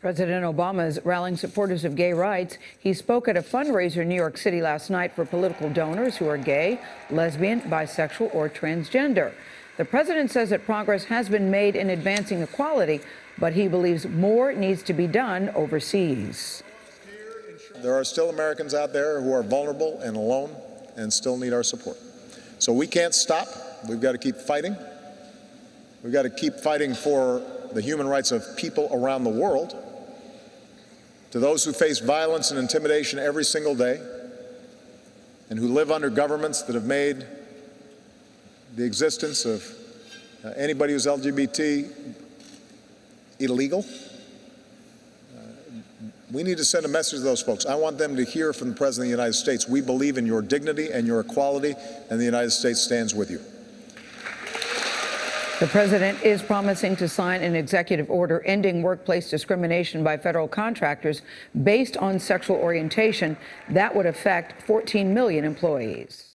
President Obama is rallying supporters of gay rights. He spoke at a fundraiser in New York City last night for political donors who are gay, lesbian, bisexual, or transgender. The president says that progress has been made in advancing equality, but he believes more needs to be done overseas. There are still Americans out there who are vulnerable and alone and still need our support. So we can't stop. We've got to keep fighting. We've got to keep fighting for the human rights of people around the world. To those who face violence and intimidation every single day and who live under governments that have made the existence of anybody who's LGBT illegal, we need to send a message to those folks. I want them to hear from the President of the United States, we believe in your dignity and your equality, and the United States stands with you. The president is promising to sign an executive order ending workplace discrimination by federal contractors based on sexual orientation that would affect 14 million employees.